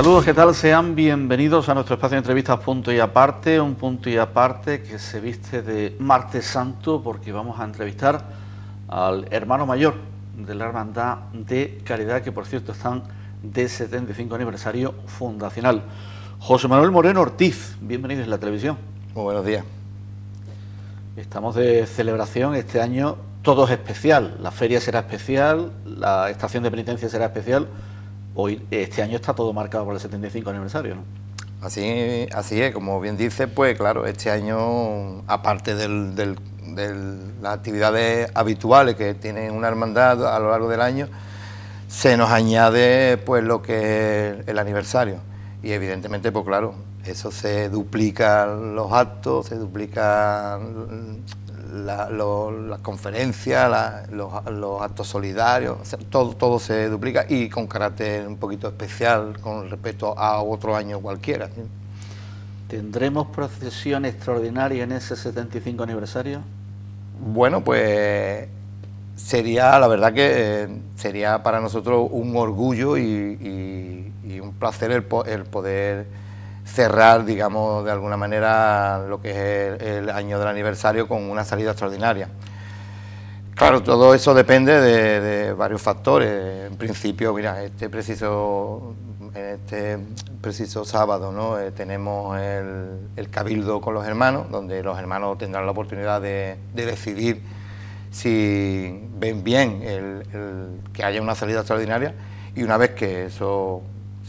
Saludos, ¿qué tal? Sean bienvenidos a nuestro espacio de entrevistas Punto y Aparte, un punto y aparte que se viste de Martes Santo porque vamos a entrevistar al hermano mayor de la Hermandad de Caridad, que por cierto están de 75 aniversario fundacional. José Manuel Moreno Ortiz, bienvenido en la televisión. Muy buenos días. Estamos de celebración este año, todo es especial, la feria será especial, la estación de penitencia será especial. Hoy, este año está todo marcado por el 75 aniversario, ¿no? Así es, como bien dices, pues claro, este año, aparte de las actividades habituales que tiene una hermandad a lo largo del año, se nos añade pues lo que es el aniversario. Y evidentemente, pues claro, eso se duplican los actos, se duplican las conferencias, los actos solidarios, o sea, todo se duplica y con carácter un poquito especial con respecto a otro año cualquiera, ¿sí? ¿Tendremos procesión extraordinaria en ese 75 aniversario? Bueno, pues sería, la verdad que sería para nosotros un orgullo y un placer el poder cerrar, digamos, de alguna manera lo que es el año del aniversario con una salida extraordinaria. Claro, todo eso depende de varios factores. En principio, mira, en este preciso sábado, ¿no? Tenemos el cabildo con los hermanos, donde los hermanos tendrán la oportunidad de decidir si ven bien que haya una salida extraordinaria, y una vez que eso,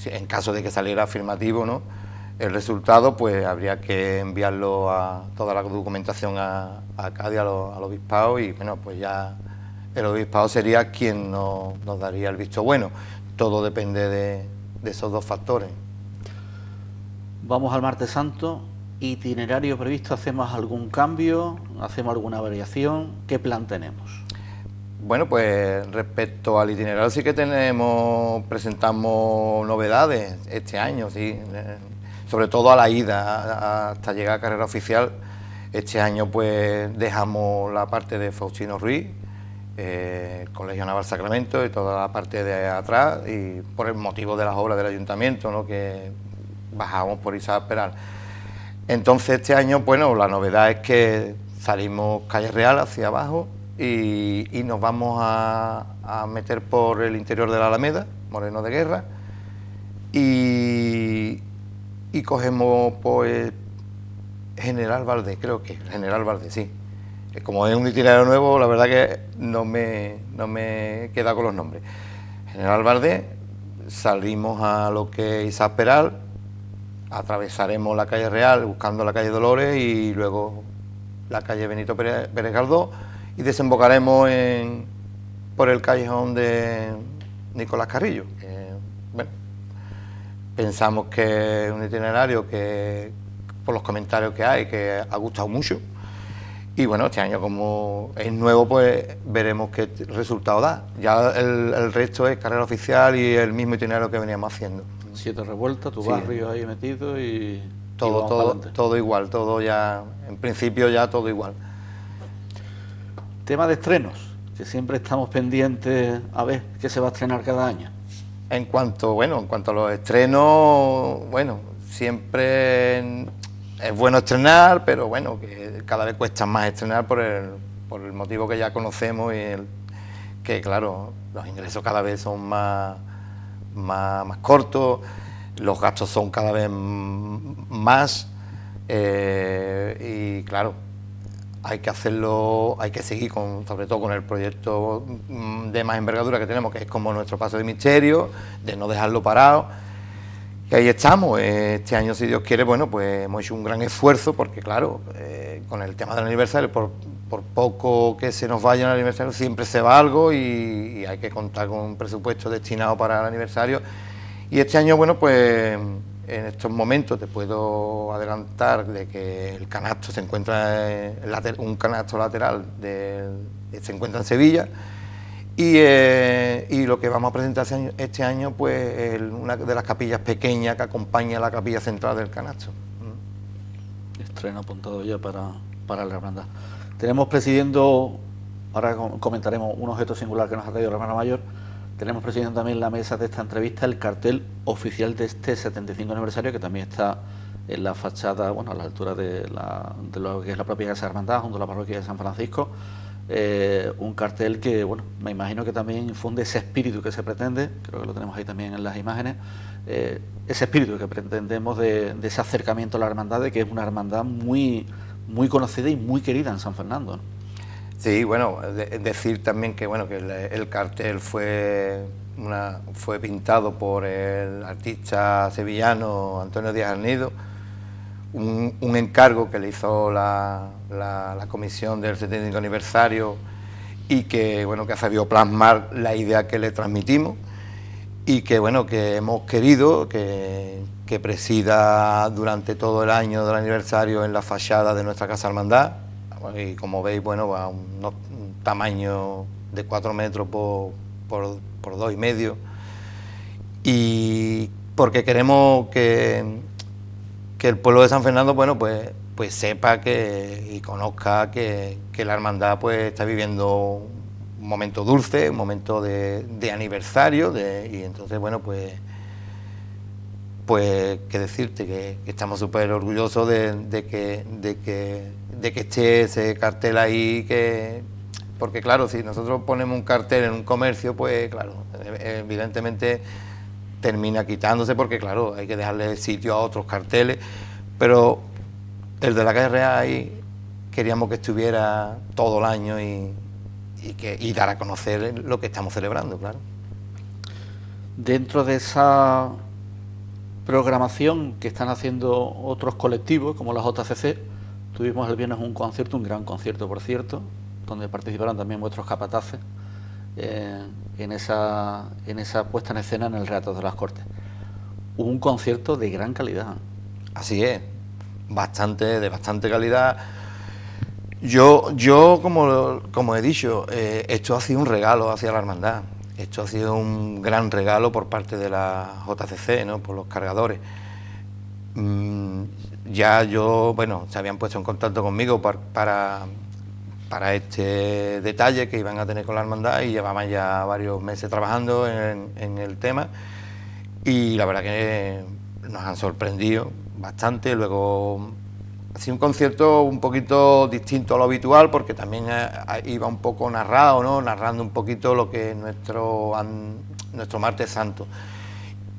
en caso de que saliera afirmativo, ¿no?, el resultado, pues habría que enviarlo a toda la documentación a Cádiz, al obispado, y bueno, pues ya el obispado sería quien nos daría el visto bueno. Todo depende de esos dos factores. Vamos al Martes Santo. ¿Itinerario previsto? ¿Hacemos algún cambio? ¿Hacemos alguna variación? ¿Qué plan tenemos? Bueno, pues respecto al itinerario sí que presentamos novedades este año, sí, sobre todo a la ida, hasta llegar a carrera oficial. Este año pues dejamos la parte de Faustino Ruiz, el Colegio Naval Sacramento y toda la parte de atrás, y por el motivo de las obras del ayuntamiento, ¿no?, que bajamos por Isabel Peral. Entonces este año, bueno, la novedad es que salimos Calle Real hacia abajo y nos vamos a meter por el interior de la Alameda Moreno de Guerra, y cogemos pues General Valdés, creo que General Valdés, sí. Como es un itinerario nuevo, la verdad que no me he quedado con los nombres. General Valdés, salimos a lo que es Isabel Peral, atravesaremos la calle Real buscando la calle Dolores y luego la calle Benito Pérez Galdó, y desembocaremos por el callejón de Nicolás Carrillo. Pensamos que es un itinerario que, por los comentarios que hay, que ha gustado mucho. Y bueno, este año, como es nuevo, pues veremos qué resultado da. Ya el resto es carrera oficial y el mismo itinerario que veníamos haciendo. 7 revueltas, tu barrio ahí metido y todo igual, todo ya, en principio ya todo igual. Tema de estrenos, que siempre estamos pendientes a ver qué se va a estrenar cada año. En cuanto a los estrenos, bueno, siempre es bueno estrenar, pero bueno, que cada vez cuesta más estrenar por el motivo que ya conocemos, y que claro, los ingresos cada vez son más cortos, los gastos son cada vez más, y claro, hay que seguir sobre todo con el proyecto de más envergadura que tenemos, que es como nuestro paso de misterio, de no dejarlo parado. Y ahí estamos. Este año, si Dios quiere, bueno, pues hemos hecho un gran esfuerzo, porque claro, con el tema del aniversario, por poco que se nos vaya el aniversario, siempre se va algo, y hay que contar con un presupuesto destinado para el aniversario. Y este año, bueno, pues en estos momentos te puedo adelantar de que el canasto se encuentra, un canasto lateral se encuentra en Sevilla, y lo que vamos a presentar este año pues es una de las capillas pequeñas que acompaña a la capilla central del canasto. Estreno apuntado ya para la hermandad. Tenemos presidiendo, ahora comentaremos un objeto singular que nos ha traído la hermana mayor. Tenemos presidiendo también la mesa de esta entrevista el cartel oficial de este 75 aniversario, que también está en la fachada, bueno, a la altura de lo que es la propia Casa Hermandad, junto a la parroquia de San Francisco. Un cartel que, bueno, me imagino que también infunde ese espíritu que se pretende, creo que lo tenemos ahí también en las imágenes, ese espíritu que pretendemos de ese acercamiento a la hermandad, de que es una hermandad muy, muy conocida y muy querida en San Fernando, ¿no? Sí, bueno, decir también que, bueno, que el cartel fue pintado por el artista sevillano Antonio Díaz Hernido, un encargo que le hizo la comisión del 75 aniversario y que, bueno, que ha sabido plasmar la idea que le transmitimos y que, bueno, que hemos querido que presida durante todo el año del aniversario en la fachada de nuestra Casa Hermandad, y como veis, bueno, a un tamaño de 4 metros por 2,5, y porque queremos que el pueblo de San Fernando, bueno, pues sepa y conozca que la hermandad pues está viviendo un momento dulce, un momento de aniversario, y entonces, bueno, pues que decirte que estamos súper orgullosos de que esté ese cartel ahí, porque claro, si nosotros ponemos un cartel en un comercio, pues claro, evidentemente termina quitándose, porque claro, hay que dejarle sitio a otros carteles, pero el de la Calle Real ahí queríamos que estuviera todo el año y dar a conocer lo que estamos celebrando, claro. Dentro de esa programación que están haciendo otros colectivos, como la JCC, tuvimos el viernes un concierto, un gran concierto, por cierto, donde participaron también vuestros capataces en esa puesta en escena en el Teatro de las Cortes. Un concierto de gran calidad. Así es, de bastante calidad. Yo como he dicho, esto ha sido un regalo hacia la hermandad. Esto ha sido un gran regalo por parte de la JCC, ¿no?, por los cargadores. Ya yo, bueno, se habían puesto en contacto conmigo para este detalle que iban a tener con la hermandad, y llevaban ya varios meses trabajando en el tema, y la verdad que nos han sorprendido bastante. Luego ha sido un concierto un poquito distinto a lo habitual, porque también iba un poco narrado, ¿no?, narrando un poquito lo que es nuestro Martes Santo,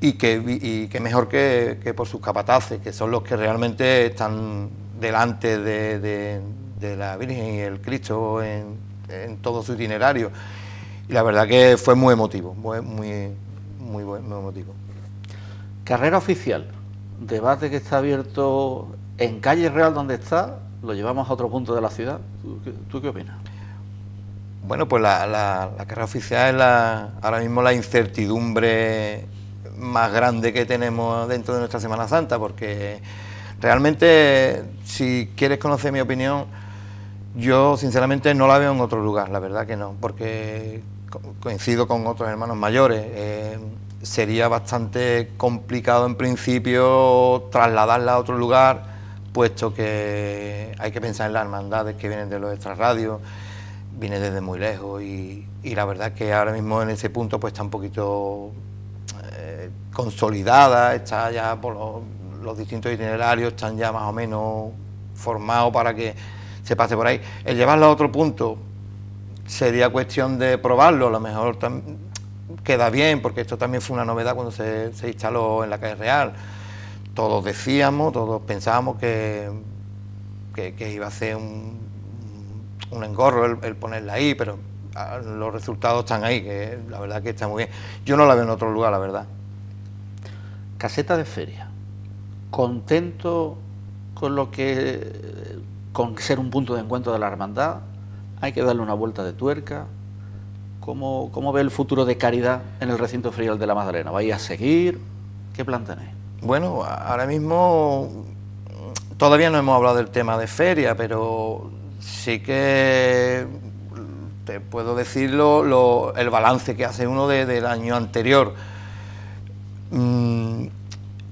y que mejor que por sus capataces, que son los que realmente están delante de la Virgen y el Cristo en todo su itinerario, y la verdad que fue muy emotivo, muy emotivo. Carrera oficial, debate que está abierto en Calle Real, donde está, lo llevamos a otro punto de la ciudad. ¿Tú qué opinas? Bueno, pues la carrera oficial es ahora mismo la incertidumbre más grande que tenemos dentro de nuestra Semana Santa, porque realmente, si quieres conocer mi opinión, yo sinceramente no la veo en otro lugar, la verdad que no, porque coincido con otros hermanos mayores. Sería bastante complicado en principio trasladarla a otro lugar, puesto que hay que pensar en las hermandades que vienen de los extrarradios, viene desde muy lejos, y la verdad que ahora mismo en ese punto pues está un poquito consolidada, está ya por los distintos itinerarios, están ya más o menos formados para que se pase por ahí. El llevarlo a otro punto sería cuestión de probarlo, a lo mejor queda bien, porque esto también fue una novedad cuando se instaló en la Calle Real. Todos decíamos, todos pensábamos que iba a ser un engorro el ponerla ahí, pero los resultados están ahí, que la verdad que está muy bien. Yo no la veo en otro lugar, la verdad. Caseta de feria. Contento con con ser un punto de encuentro de la hermandad, hay que darle una vuelta de tuerca. ¿Cómo ve el futuro de Caridad en el recinto ferial de la Magdalena? ¿Vais a seguir? ¿Qué plan tenéis? Bueno, ahora mismo todavía no hemos hablado del tema de feria, pero sí que te puedo decir el balance que hace uno del año anterior.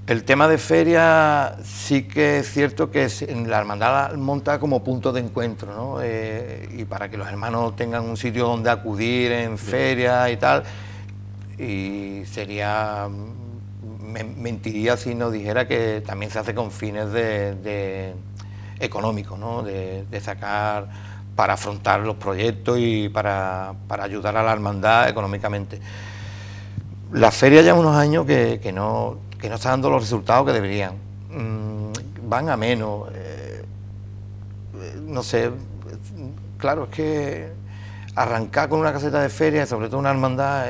El tema de feria sí que es cierto que la hermandad monta como punto de encuentro, ¿no? Y para que los hermanos tengan un sitio donde acudir en feria y tal, y sería... mentiría si no dijera que también se hace con fines de económicos, ¿no? De sacar para afrontar los proyectos y para ayudar a la hermandad económicamente. La feria ya unos años que no está dando los resultados que deberían. Van a menos. No sé, claro, es que arrancar con una caseta de feria, sobre todo una hermandad,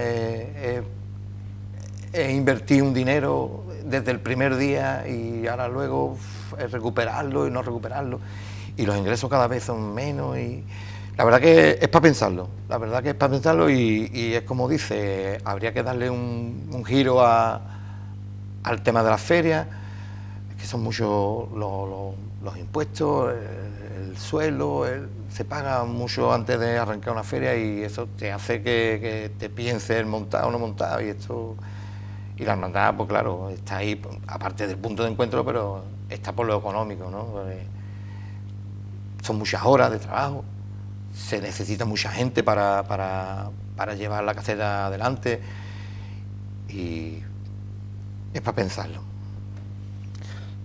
invertir un dinero desde el primer día y ahora luego recuperarlo y no recuperarlo, y los ingresos cada vez son menos, y la verdad que es para pensarlo, la verdad que es para pensarlo, y es como dice, habría que darle un giro al tema de las ferias, que son muchos los impuestos, el suelo, se paga mucho antes de arrancar una feria, y eso te hace que te pienses el montar o no montar, y esto... Y la hermandad, pues claro, está ahí, aparte del punto de encuentro, pero está por lo económico, ¿no? Porque son muchas horas de trabajo, se necesita mucha gente para llevar la caseta adelante, y es para pensarlo.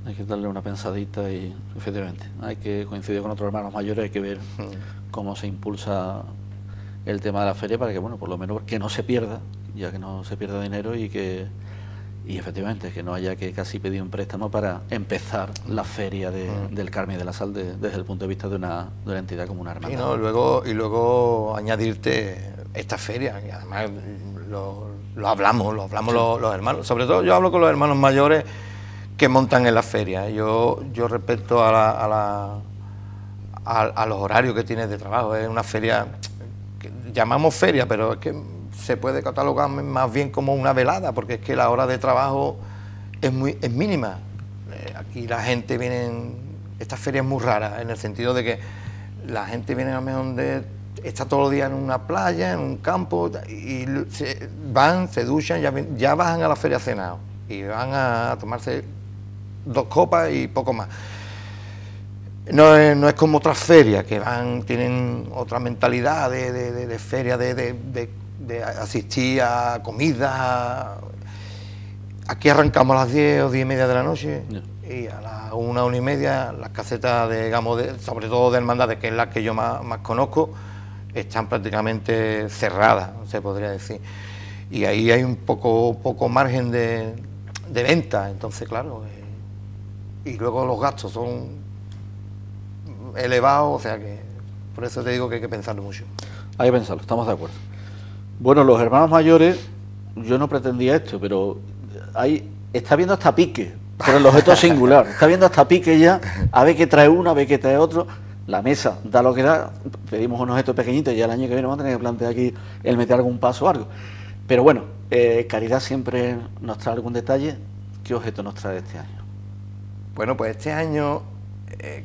Hay que darle una pensadita y, efectivamente, hay que coincidir con otros hermanos mayores, hay que ver cómo se impulsa el tema de la feria para que, bueno, por lo menos que no se pierda, ya que no se pierda dinero y efectivamente que no haya que casi pedir un préstamo para empezar la feria del Carmen y de la Sal desde el punto de vista de una entidad como una hermandad. Sí, no, luego añadirte esta feria, y además lo hablamos sí, los hermanos, sobre todo yo hablo con los hermanos mayores que montan en la feria. Yo respecto a los horarios que tienes de trabajo, es una feria que llamamos feria, pero es que se puede catalogar más bien como una velada, porque es que la hora de trabajo es mínima. Aquí la gente viene, esta feria es muy rara, en el sentido de que la gente viene a lo mejor está todo el día en una playa, en un campo, y van, se duchan, ya bajan a la feria cenados, y van a tomarse dos copas y poco más. No es como otras ferias, que van, tienen otra mentalidad de feria, de asistir a comida. Aquí arrancamos a las 10 o 10 y media de la noche, y a las 1 y media las casetas, digamos, sobre todo de hermandades, que es la que yo más conozco, están prácticamente cerradas, se podría decir, y ahí hay un poco margen de venta. Entonces, claro, y luego los gastos son elevados, o sea que por eso te digo que hay que pensarlo mucho. Hay que pensarlo, estamos de acuerdo. Bueno, los hermanos mayores, yo no pretendía esto, pero está viendo hasta pique, pero el objeto singular, está viendo hasta pique ya, a ver qué trae uno, a ver qué trae otro, la mesa da lo que da, pedimos unos objetos pequeñitos y ya el año que viene vamos a tener que plantear aquí el meter algún paso o algo. Pero bueno, Caridad siempre nos trae algún detalle. ¿Qué objeto nos trae este año? Bueno, pues este año,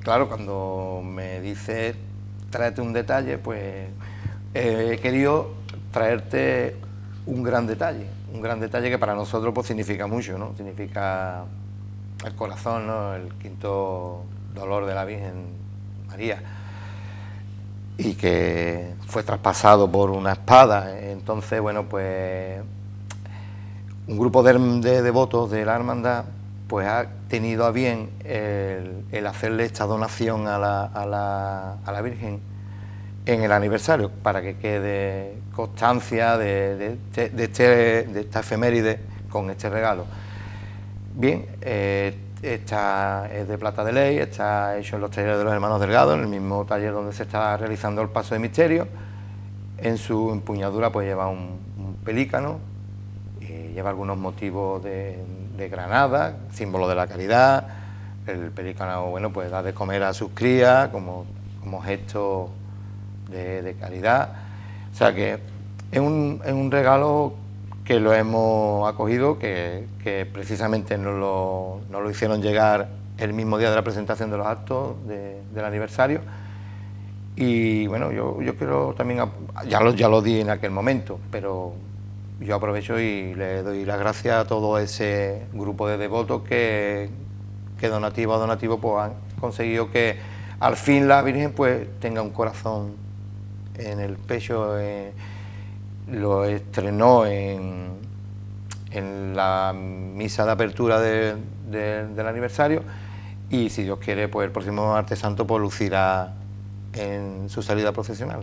claro, cuando me dice tráete un detalle, pues he querido traerte un gran detalle que para nosotros pues significa mucho, ¿no? Significa el corazón, ¿no? El quinto dolor de la Virgen María, y que fue traspasado por una espada. Entonces, bueno, pues un grupo de devotos de la hermandad pues ha tenido a bien el hacerle esta donación a la Virgen en el aniversario, para que quede constancia de esta efeméride con este regalo. Bien, esta es de plata de ley, está hecho en los talleres de los hermanos Delgado, en el mismo taller donde se está realizando el paso de misterio. En su empuñadura pues lleva un pelícano, lleva algunos motivos de Granada, símbolo de la caridad. El pelícano, bueno, pues da de comer a sus crías como gesto de caridad. O sea que es un regalo que lo hemos acogido, que precisamente nos lo hicieron llegar el mismo día de la presentación de los actos del aniversario. Y bueno, yo quiero también, ya lo di en aquel momento, pero yo aprovecho y le doy las gracias a todo ese grupo de devotos que donativo a donativo pues han conseguido que al fin la Virgen pues tenga un corazón en el pecho. Lo estrenó en en la misa de apertura del aniversario, y si Dios quiere, pues el próximo Martes Santo pues lucirá en su salida procesional.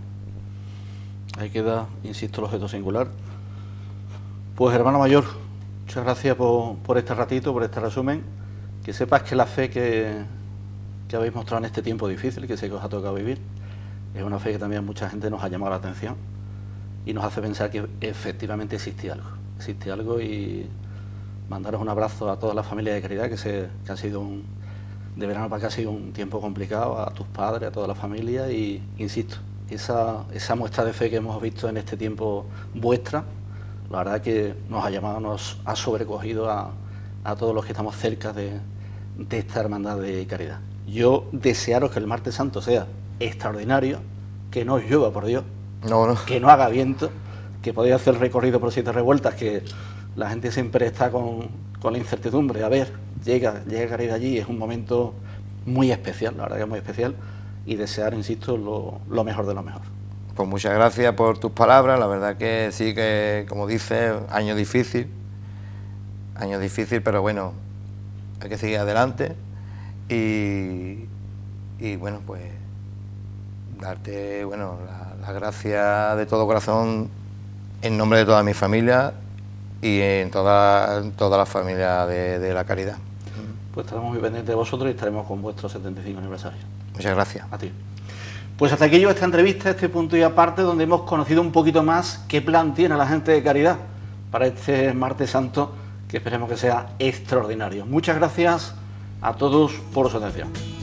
Ahí queda, insisto, el objeto singular. Pues hermano mayor, muchas gracias por este ratito, por este resumen. Que sepas que la fe que habéis mostrado en este tiempo difícil, que sé que os ha tocado vivir, es una fe que también mucha gente nos ha llamado la atención y nos hace pensar que efectivamente existe algo. Existe algo, y mandaros un abrazo a toda la familia de Caridad, que ha sido de verano para acá ha sido un tiempo complicado, a tus padres, a toda la familia, y insisto, esa muestra de fe que hemos visto en este tiempo vuestra, la verdad que nos ha llamado, nos ha sobrecogido a todos los que estamos cerca de esta hermandad de Caridad. Yo desearos que el Martes Santo sea extraordinario, que no llueva, por Dios, no, que no haga viento, que podéis hacer el recorrido por 7 revueltas, que la gente siempre está con la incertidumbre. A ver, llega Caridad allí, es un momento muy especial, la verdad que es muy especial, y desear, insisto, lo mejor de lo mejor. Pues muchas gracias por tus palabras, la verdad que sí, que como dices, año difícil, pero bueno, hay que seguir adelante, y bueno, pues darte las gracias de todo corazón en nombre de toda mi familia y en toda la familia de la Caridad. Pues estaremos muy pendientes de vosotros y estaremos con vuestro 75 aniversario. Muchas gracias. A ti. Pues hasta aquí esta entrevista, este punto y aparte, donde hemos conocido un poquito más qué plan tiene la gente de Caridad para este Martes Santo, que esperemos que sea extraordinario. Muchas gracias a todos por su atención.